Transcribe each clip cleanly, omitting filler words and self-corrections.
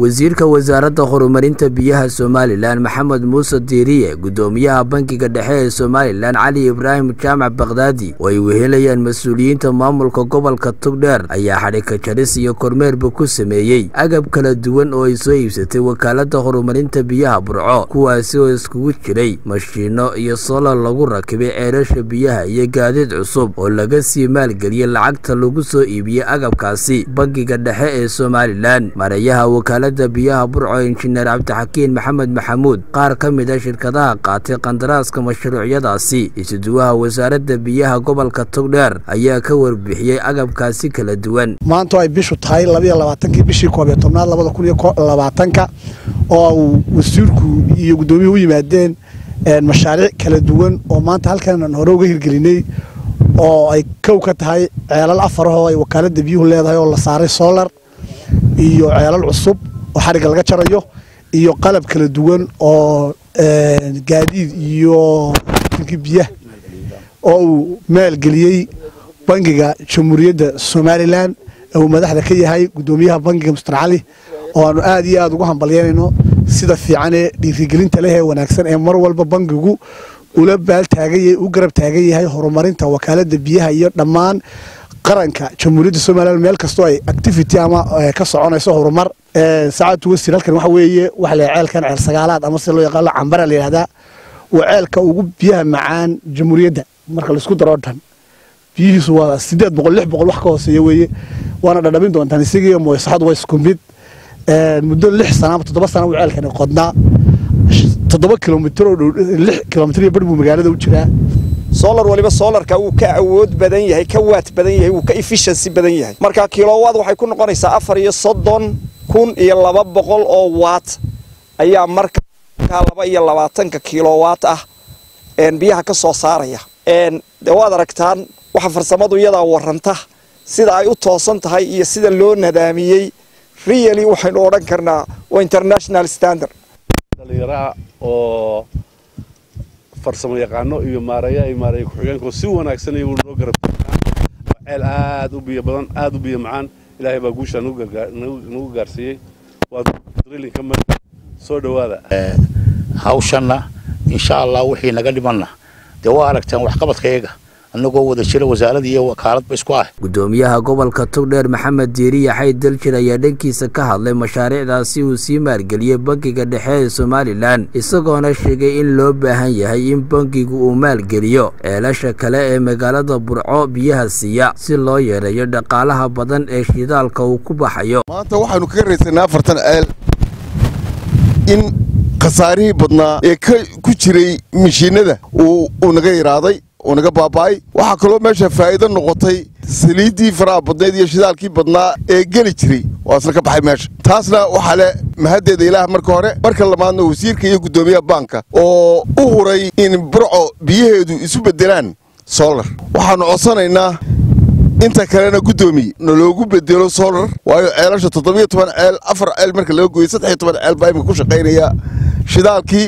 وزيرك وزارة هرمرين تبيها الصومالي لان محمد موسى ديرية قدوميها بنكي قدحية الصومالي لان علي إبراهيم جامع بغدادي ويوهيليا المسؤولين تمامل كقبل كالتقدر أي حركة شرسية كورمير بكسميي أقب كالدوان أو يسويب ستي وكالة هرمرين تبيها برعو كواسي ويسكوشري مشينو يصال اللغورة كبير عرش بيها يقادد عصوب واللغسي مال قليل العقد اللغسو إبيا أقب كاسي بنكي قدحية الصومالي لان مريها وكالة بياها برعو انجنير عبد الحكيم محمد محمود قار كميدا شركتها قاطي قندراسك مشروعيداسي يسدوها وزارة بياها قبل كالتقدير ايا كور بحيي اقب كاسي كلا دوان ما انتو اي بيشو تخاي لابي اللاباتنكي بيشي كوابيتونا لابادكون يكو اللاباتنكا او وسيركو يقدومي هو يمادين المشاريع كلا دوان او ما انت هالكان انهروغي هرقليني او اي كوكتهاي عيالال افرهو اي وكالة بيهو ليدهاي واللساري سولر ايو عيالال عصوب وحرق الجريو يو قلب كل دوان أو قاديد يو تجيبيه أو مال قليل بنجا شموريد سوماليلان أو مدح ذكية هاي قدوميها بنجا مسترعلي أو آدي أدوهم بليانو سيدا في عنه لفجرين تلاه ونأكسر أمر والببنجو ولبال تاجي وقرب تاجي هاي هرمارين توكالة دبيها يو دمان qaranka jamhuuriyadda Soomaaliland meel kasto ay activity ama ka soconayso horumar saacad wasiir halkan waxa weeye wax la ceelkan ceel sagaalaad ama si loo yaqaan cambara la yiraahdo waa ceelka ugu biyaha macaan jamhuuriyadda marka la isku daro dhan biyihiisu waa 800 wax ka hooseeyo weeye waana dhadhabin doontaan isiga mooy saxad way isku mid muddo 6 sano 7 sano waa ceelkan qodnaa 7 kilomitir oo 6 kilomitir bad buu magaalada u jiraa solar waliba solarka uu ka awood badan yahay ka waad badan yahay uu ka efficiency badan yahay marka kilowaad waxay ku noqonaysaa 43200 oo watt ayaa marka 220 kilowatt ah een biyaha ka soo saaraya een waad aragtaan waxa farsamadu iyada waranta sida ay u toosan tahay iyo sida loo nadaamiyay really waxaan oran karnaa waa international standard dhalinyaro oo farsamo yaqaano iyo maareeya ku xigeenku si wanaagsan ayuu loo garabsan ceel aad u biyo badan aad u biyo macaan ilaahay baa guusha nagu gaarsiiyay waad drilling ka mar soo dhawaada hawshana insha Allah wixii naga dhimana de waa aragtaan wax qabadkayga anagoo wada jira wasaaradda iyo wakaaladba isku ah gudoomiyaha gobolka Togdheer Maxamed Diiriye xayd dalkii ayaa dhankiisa ka hadlay mashaariicdaasi uu sii maalgeliyay bankiga dhexe ee Soomaaliland isagoona sheegay in loo baahan yahay in bankigu uu maalgeliyo eelasha kale ee magaalada Burco biyaha siiya si loo yareeyo dhaqaalaha badan ee shidaalka uu ku baxayo maanta waxaanu ka raysnaa 40 eel in khasaarihi badnaa ee ku jiray mishiinada uu naga yaraaday ونجا باباي وحكلو ماشى فايدة نقطي سليدي فرا بدنا دي شدال كي بدنا جلتري وأصلك بحي ماشى تحصل وحلا مهدد إله مركورة بركلا ما نوزير كي يقدمي بانكا وأهوري إن برع بيهدو يسوب الدران سولر وحنا أصلا إنه أنت كلنا قدومي نلوجو بديلو سولر وعلاش تطبيق طبعا الأفر المركلو جويسات حي طبعا الباي مكوش قينيا شدال كي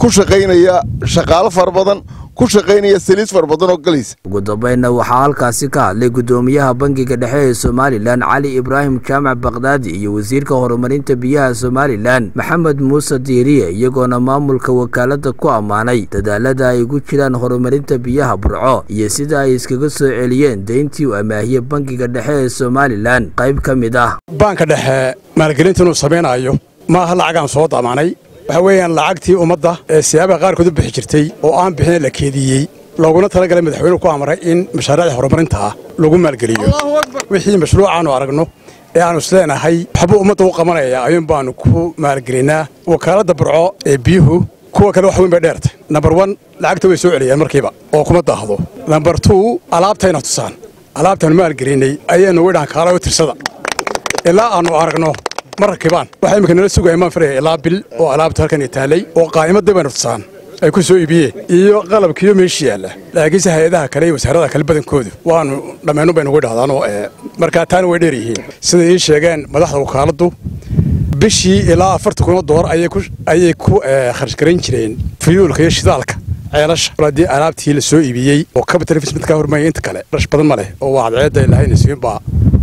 كوش قينيا شغال فربضن كوش غيني السليس فربضان وقليس قدوبين وحال كاسيكا لقدوميها بنكيكا دحيه سوماليلان علي إبراهيم جامع بغدادي يوزير كهرمرين تبيها سوماليلان محمد موسى ديرية يقونا مامولك وكالة كواماني تدالدا يقوشلان هرمرين تبيها برعو يسيدا يسكيكسو عليين دينتي وأماهية بنكيكا دحيه سوماليلان قيب كميدا بانكا دحيه مالكلين تنو سبين أيو ما هلا عقام صوت أماني هوايان لعقتي ومضة سيابة غير كذب بحجرتي وأنا بحنا لكيدي لو قلنا ترى قلنا مدحوين وكامرة إن مشاريع هرمرينتها لو قلنا القليل وحين مشروع عنو عرقنه يعني سلنا هاي حبوا أمته وقمرة يا أيام بانو كو مارجرينا وكارة برعو بيهو كوا كلو حوين بدرت نمبر 1 لعقته بسعودية مركبة وقمة ضهضو نمبر 2 ألعبتها نتصان ألعبتها مارجريني أي نويد عن كارا وترصدا إلا عنو عرقنه مركبان waxay imkan la sugaay ma farey ila bil oo alaabta halkan itaalay oo qaayimada baan urtsan ay ku soo iibiyay iyo qalabkiyo meeshiyaala laakiin hay'adaha kale iyo wasaaradda kale badankoodu waan dhamaan baan ugu dhaadaan oo marka taan way dheer yihiin sida ay sheegeen madaxda wakaaladu bishii ilaa $4,000 ayay ku kharashkarin jireen fuel iyo shidaalka ceelasha radii alaabtii la soo iibiyay oo ka batarifis mid ka hormay inta kale rash badan ma leh oo waad ceeday lahayn isii baa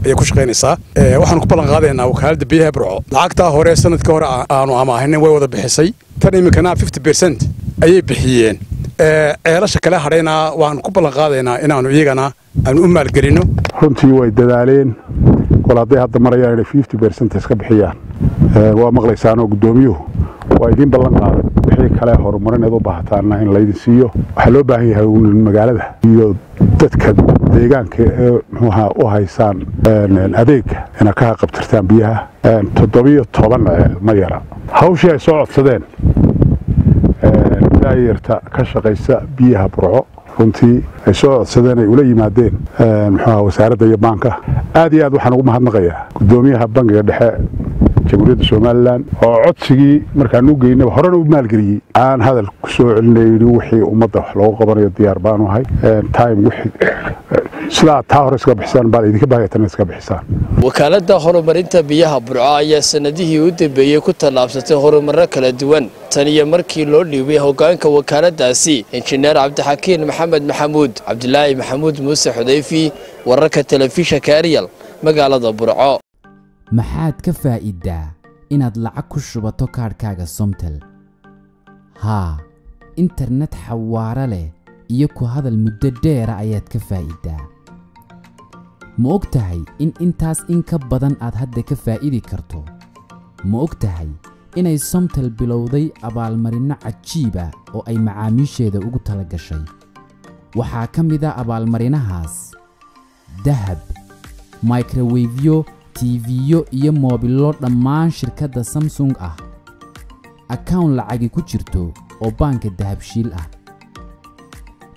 ay ku shaqeynaysaa waxaan ku balan qaadaynaa wakaalada biyaha burco lacagta hore sanadka hore aanu amaaheen way wada bixisay tan imkana 50% ayay bixiyeen ceelasha kale hareena waan ku balan qaadaynaa inaanu iyagana aan u maal galino runtii way dadaaleen walaadii hadda marayaan 50% iska bixiyaan waa maqlaysaan oo gudoomiyuhu وأيدين بالنقارة بحي كلا هرمونين هذا بحثنا إن ليدي سيو حلو بعيه هون المجال ده يتذكر ديجان كمها وهايسان الأديك أنا كهاقب ترتان بيها تطبيق طبعا مليارة هوش هي صعب صدين داير تا كشقيسة بيها برع كنتي صعب صدين يقولي ما دين مها وسعر ده يبانكه أدي أدو حنقوم هنغيا قدوميها بانك يدحى جمهورية سومالان عطسي مركانو جينا هرنو مالجري عن هذا الكسوع اللي يروحي ومطرح لو قبر الديار بانو هاي تايم وحيد سلا تاورس كبحسان بالي ذيك باهي تنس كبحسان وكالة دا هرمرينتا بيها برعاية سندي يود بيكو تلابسة هرمرة كلا دوان ثانية مركي لولي ويا هوجانك وكالة داسي انجنير عبد الحكيم محمد محمود عبد الله محمود موسى حذيفي وركة تلفيشة كاريال مقالة برعاء maxaad ka faa'iidaa inaad lacag ku shubato kaarkaaga Somtel ha internet xawaara leh iyo ku hadal muddo dheer ayaad ka faa'iidaa ma ogtahay in intaas in ka badan aad hadda ka faa'iidi karto ma ogtahay inay Somtel bilowday abaalmarino cajiiba oo ay macaamiisheeda ugu tala gashay waxaa ka mid ah abaalmarinahaas dahab microwave TV-yo iyo mobilo dhammaan shirkadda Samsung ah account lacagi ku jirto oo banka dahabshiil ah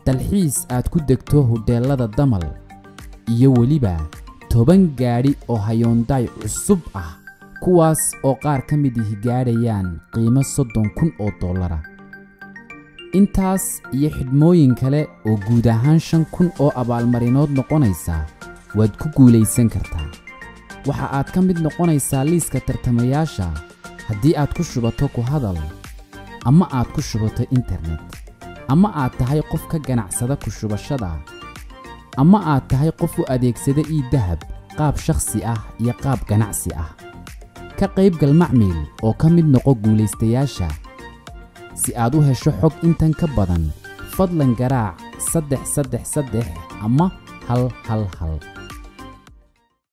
dalxiis aad ku degto hoteelada Damal iyo waliba 10 gaari oo Hyundai cusub ah kuwaas oo qaar ka mid ah gaarayaan qiimo $7,000 intaas iyo xidmooyin kale oo guud ahaan 5,000 oo abaalmarinood noqonaysa waad ku guulaysan kartaa waxa aad ka mid noqonaysaa liiska tartamayaasha haddii aad ku shubato ku hadal ama aad ku shubato internet ama aad tahay qof ka ganacsada ku shubashada ama aad tahay qof u adeegsada e-dahab qaab shakhsi ah iyo qaab ganacsi ah ka qayb gal macmiil oo ka mid noqo guulaystayaasha si aad u hesho xog intan ka badan fadlan garaac 333 ama 111